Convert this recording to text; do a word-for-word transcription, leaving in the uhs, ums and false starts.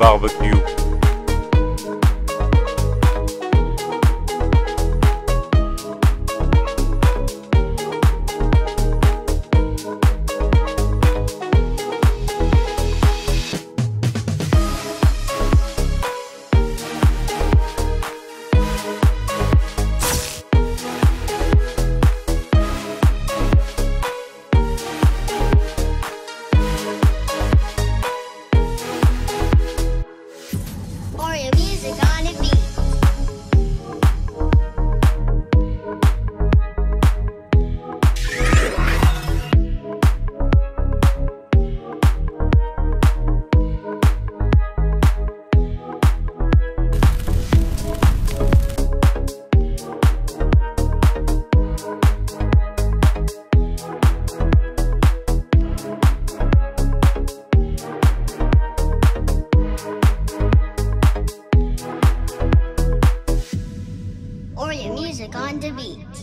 Barbecue. Music on the beat.